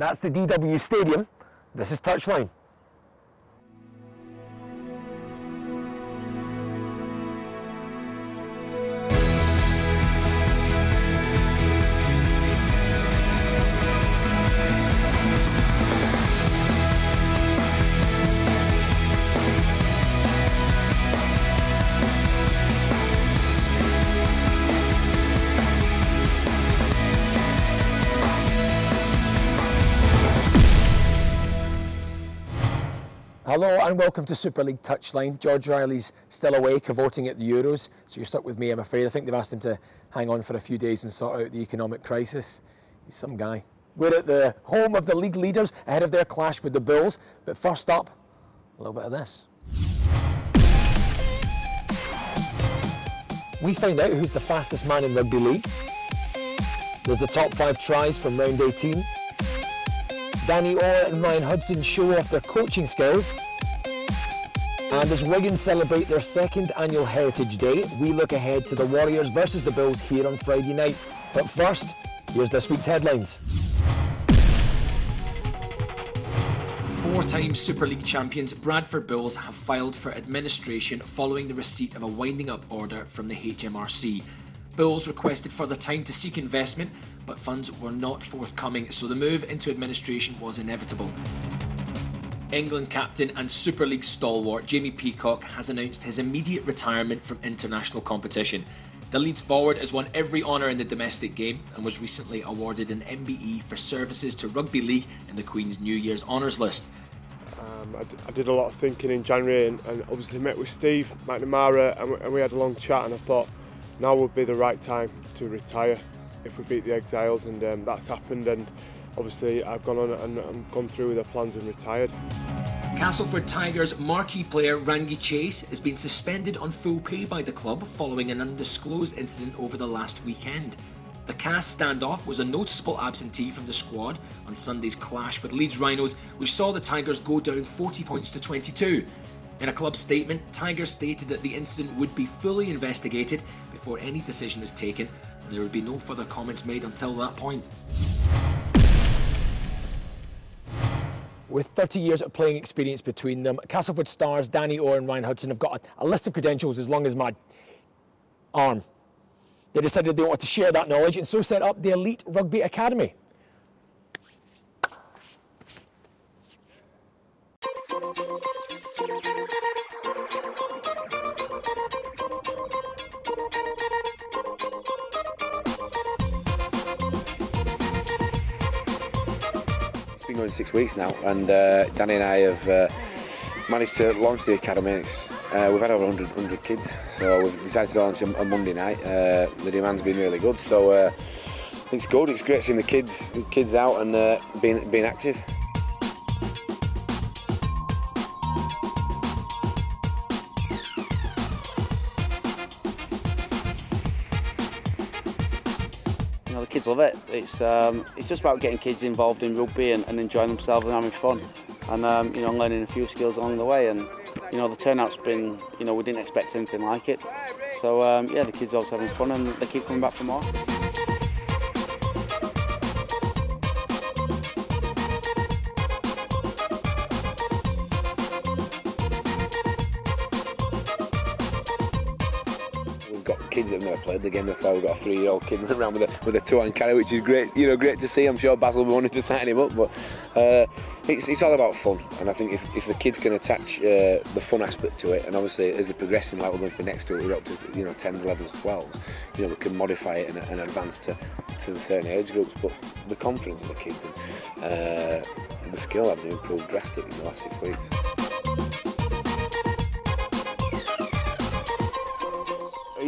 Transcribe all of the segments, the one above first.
That's the DW Stadium. This is Touchline. Hello and welcome to Super League Touchline. George Riley's still away cavorting at the Euros, so you're stuck with me, I'm afraid. I think they've asked him to hang on for a few days and sort out the economic crisis. He's some guy. We're at the home of the league leaders ahead of their clash with the Bulls, but first up, a little bit of this. We find out who's the fastest man in Rugby League. There's the top 5 tries from round 18. Danny Orr and Ryan Hudson show off their coaching skills. And as Wigan celebrate their second annual Heritage Day, we look ahead to the Warriors versus the Bulls here on Friday night. But first, here's this week's headlines. Four-time Super League champions Bradford Bulls have filed for administration following the receipt of a winding-up order from the HMRC. Bulls requested further time to seek investment, but funds were not forthcoming, so the move into administration was inevitable. England captain and Super League stalwart Jamie Peacock has announced his immediate retirement from international competition. The Leeds forward has won every honour in the domestic game and was recently awarded an MBE for services to Rugby League in the Queen's New Year's honours list. I did a lot of thinking in January and obviously met with Steve McNamara and we had a long chat, and I thought now would be the right time to retire if we beat the Exiles, and that's happened, and obviously I've gone on and I've gone through with their plans and retired. Castleford Tigers marquee player Rangi Chase has been suspended on full pay by the club following an undisclosed incident over the last weekend. The Cass standoff was a noticeable absentee from the squad on Sunday's clash with Leeds Rhinos, which saw the Tigers go down 40 points to 22. In a club statement, Tigers stated that the incident would be fully investigated before any decision is taken, and there would be no further comments made until that point. With 30 years of playing experience between them, Castleford stars Danny Orr and Ryan Hudson have got a list of credentials as long as my arm. They decided they wanted to share that knowledge and so set up the Elite Rugby Academy. In 6 weeks now, and Danny and I have managed to launch the academy. We've had over 100 kids, so we've decided to launch on Monday night. The demand's been really good, so it's good. It's great seeing the kids out and being active. Kids love it. It's just about getting kids involved in rugby and enjoying themselves and having fun, and you know, learning a few skills along the way. And you know, the turnout's been, you know, we didn't expect anything like it. So yeah, the kids are also having fun and they keep coming back for more. Kids that have never played the game before. We've got a 3-year-old kid running around with a two-hand carry, which is great. You know, great to see. I'm sure Basil wanted to sign him up, but it's all about fun. And I think if the kids can attach the fun aspect to it, and obviously as they're progressing, like we're going to the next tour, we're up to, you know, 10s, 11s, 12s. You know, we can modify it and advance to certain age groups. But the confidence of the kids and the skill has improved drastically in the last 6 weeks.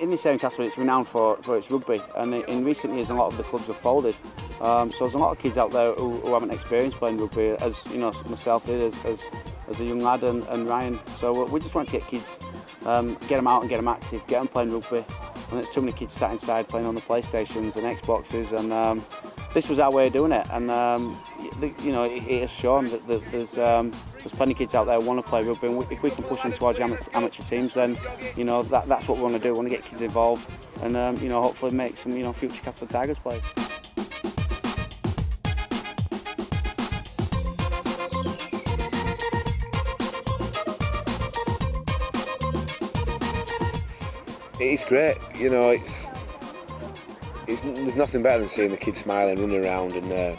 In this area in Castleford, it's renowned for its rugby, and in recent years a lot of the clubs have folded. So there's a lot of kids out there who haven't experienced playing rugby, as you know, myself did as a young lad, and Ryan. So we just want to get kids, get them out and get them active, get them playing rugby. And there's too many kids sat inside playing on the PlayStations and Xboxes, and this was our way of doing it. And you know, it has shown that there's plenty of kids out there who want to play rugby, and if we can push them towards amateur teams, then you know that's what we want to do. We want to get kids involved, and you know, hopefully make some, you know, future Castleford Tigers players. It's great, you know. It's there's nothing better than seeing the kids smiling, running around, and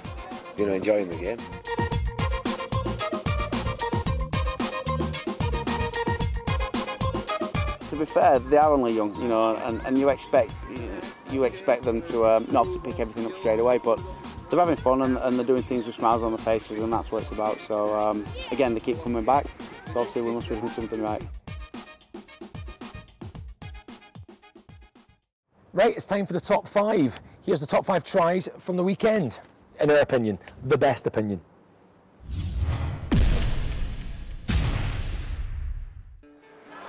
you know, enjoying the game. To be fair, they are only young, you know, and you expect them to not to pick everything up straight away, but they're having fun and they're doing things with smiles on their faces, and that's what it's about. So again, they keep coming back. So obviously, we must be doing something right. Right, it's time for the top five. Here's the top 5 tries from the weekend. In our opinion, the best opinion.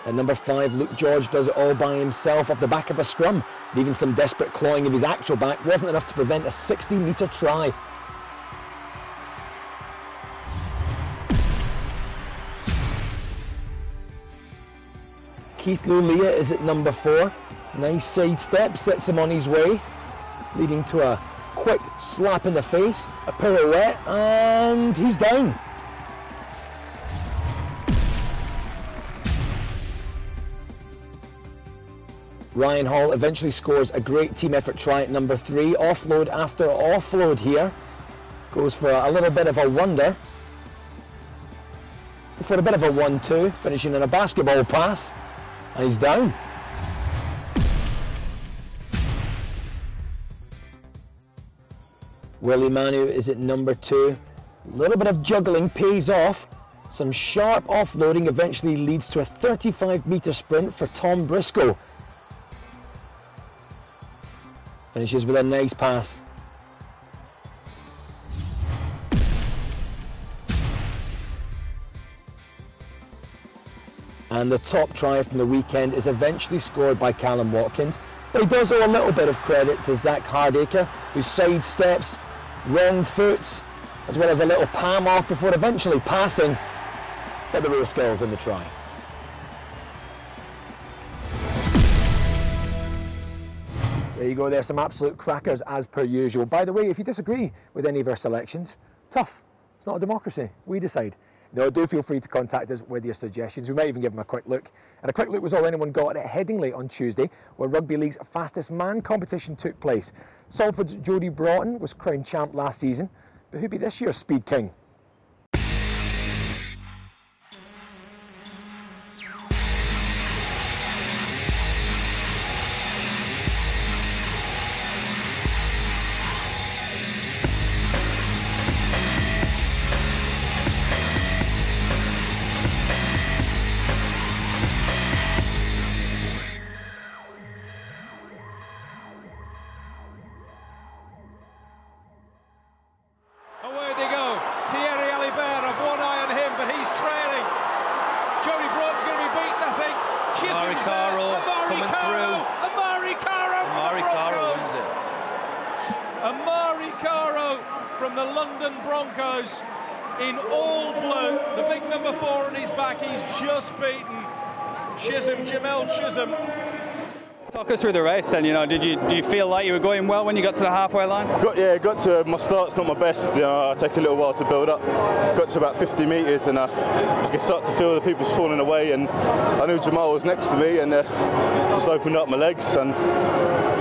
At number 5, Luke George does it all by himself off the back of a scrum. And even some desperate clawing of his actual back wasn't enough to prevent a 60-metre try. Keith Lulia is at number 4. Nice side step, sets him on his way, leading to a quick slap in the face, a pirouette, and he's down. Ryan Hall eventually scores a great team effort try at number 3. Offload after offload here. Goes for a little bit of a wonder. For a bit of a 1-2, finishing in a basketball pass, and he's down. Willie Manu is at number 2. A little bit of juggling pays off. Some sharp offloading eventually leads to a 35-metre sprint for Tom Briscoe. Finishes with a nice pass. And the top try from the weekend is eventually scored by Callum Watkins, but he does owe a little bit of credit to Zach Hardacre, who sidesteps, wrong foots, as well as a little palm off before eventually passing, but there were skills in the try. There you go, there's some absolute crackers as per usual. By the way, if you disagree with any of our selections, tough, it's not a democracy, we decide. No, do feel free to contact us with your suggestions. We might even give them a quick look. And a quick look was all anyone got at Headingley on Tuesday, where Rugby League's fastest man competition took place. Salford's Jodie Broughton was crowned champ last season, but who'd be this year's speed king? Through the race, and you know, do you feel like you were going well when you got to the halfway line? Got to my start's not my best. You know, I take a little while to build up. Got to about 50 metres, and I could start to feel the people falling away. And I knew Jamal was next to me, and just opened up my legs, and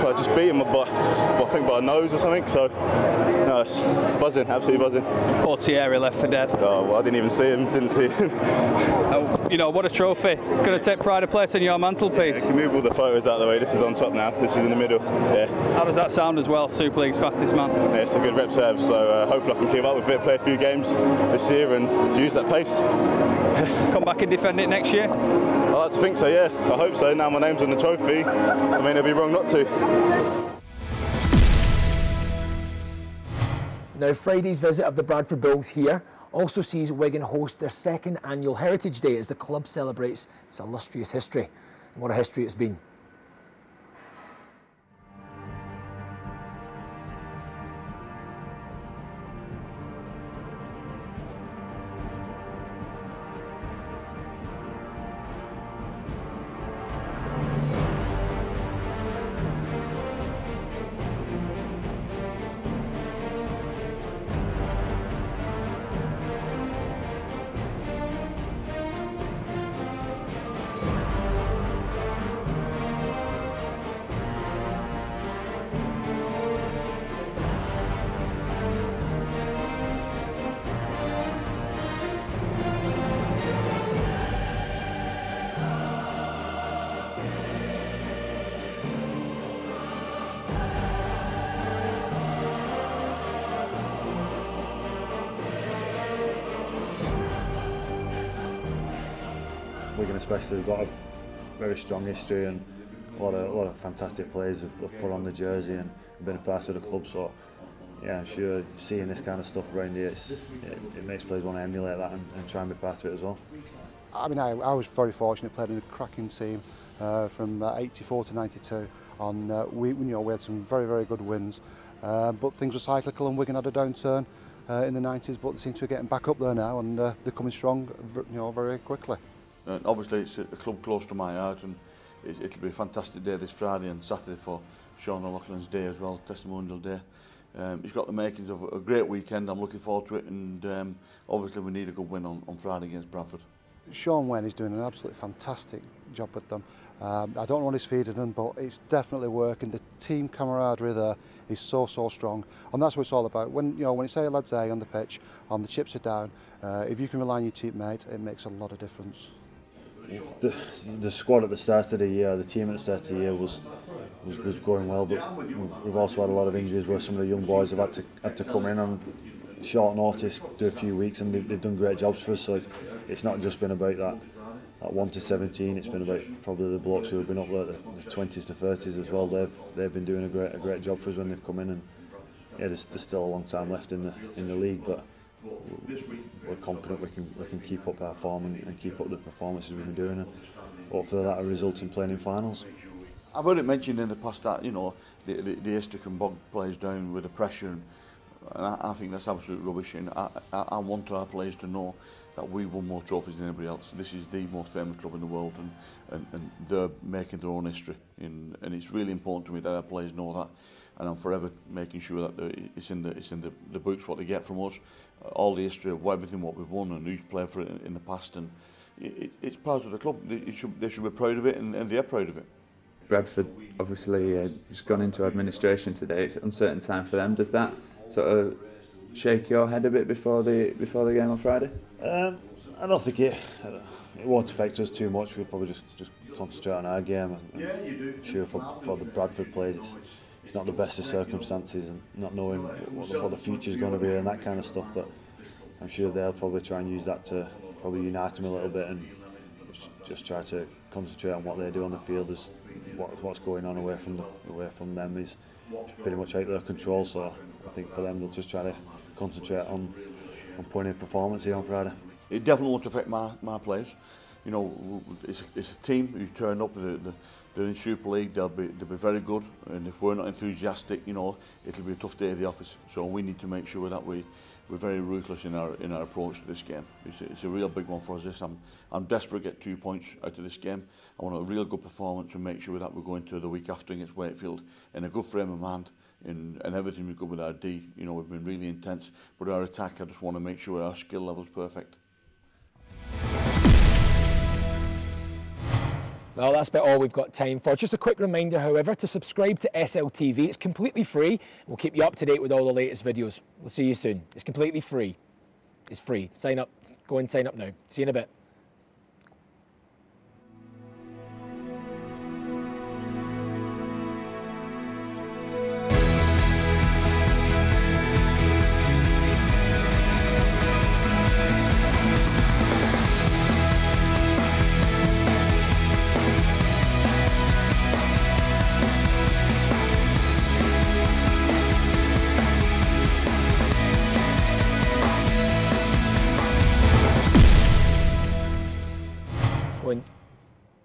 so I just beat him by a nose or something. So no, it's buzzing, absolutely buzzing. Portieri left for dead. Oh, well, I didn't even see him. You know, what a trophy. It's going to take pride of place in your mantelpiece. You can move all the photos out of the way. This is on top now. This is in the middle. Yeah. How does that sound as well? Super League's fastest man. Yeah, it's a good rep to have, so hopefully I can keep up with it, play a few games this year and use that pace. Come back and defend it next year? I like to think so, yeah. I hope so. Now my name's on the trophy. I mean, it'd be wrong not to. Now, Friday's visit of the Bradford Bulls here also sees Wigan host their 2nd annual Heritage Day as the club celebrates its illustrious history. And what a history it's been. Wigan especially has got a very strong history, and a lot of fantastic players have put on the jersey and been a part of the club. So yeah, I'm sure seeing this kind of stuff around here, it makes players want to emulate that and try and be part of it as well. I mean, I was very fortunate, played in a cracking team from 84 to 92. On we had some very good wins, but things were cyclical, and Wigan had a downturn in the 90s, but they seem to be getting back up there now, and they're coming strong, very quickly. Obviously, it's a club close to my heart, and it'll be a fantastic day this Friday and Saturday for Sean O'Loughlin's Day as well, testimonial day. It's got the makings of a great weekend. I'm looking forward to it, and obviously we need a good win on Friday against Bradford. Sean Wayne is doing an absolutely fantastic job with them. I don't know what he's feeding them, but it's definitely working. The team camaraderie there is so strong, and that's what it's all about. When it's a lad's A on the pitch, and the chips are down, if you can rely on your teammate, it makes a lot of difference. The squad at the start of the year, the team at the start of the year was going well, but we've also had a lot of injuries where some of the young boys have had to come in on short notice, do a few weeks, and they've done great jobs for us. So it's not just been about that 1 to 17. It's been about probably the blokes who have been up there, the 20s to 30s as well. They've been doing a great job for us when they've come in, and yeah, there's still a long time left in the league, but we're confident we can keep up our form and keep up the performances we've been doing, and hopefully that will result in playing in finals. I've heard it mentioned in the past that the history can bog players down with the pressure, and I think that's absolute rubbish. And I want our players to know that we won more trophies than anybody else. This is the most famous club in the world, and they're making their own history, and it's really important to me that our players know that. And I'm forever making sure that it's in the books what they get from us, all the history of everything what we've won and who's played for it in the past, and it's part of the club. They should be proud of it, and they're proud of it. Bradford obviously has gone into administration today. It's an uncertain time for them. Does that sort of shake your head a bit before the game on Friday? I don't think it won't affect us too much. We'll probably just concentrate on our game. I'm sure for the Bradford players, it's not the best of circumstances, and not knowing what the future is going to be and that kind of stuff, but I'm sure they'll probably try and use that to probably unite them a little bit, and just try to concentrate on what they do on the field. As what's going on away from them is pretty much out of their control, so I think for them they'll just try to concentrate on putting in performance here on Friday. It definitely won't affect my players. It's a team who's turned up. They're in Super League, they'll be very good, and if we're not enthusiastic, it'll be a tough day at the office. So we need to make sure that we're very ruthless in our approach to this game. It's a real big one for us. I'm desperate to get 2 points out of this game. I want a real good performance and make sure that we're going to the week after against Wakefield in a good frame of mind, and everything was good with our D. We've been really intense, but our attack, I just want to make sure our skill level's perfect. Well, that's about all we've got time for. Just a quick reminder, however, to subscribe to SLTV. It's completely free. We'll keep you up to date with all the latest videos. We'll see you soon. It's completely free. It's free. Sign up. Go and sign up now. See you in a bit.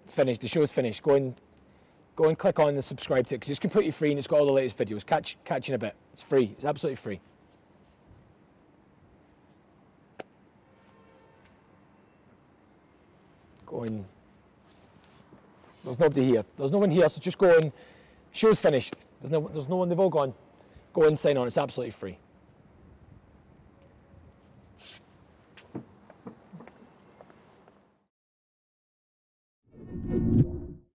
It's finished, the show's finished. Go and click on and subscribe to it, because it's completely free and it's got all the latest videos. Catch in a bit. It's free, it's absolutely free. Go and, there's nobody here. There's no one here, so just go and, show's finished. There's no one, they've all gone. Go and sign on, it's absolutely free.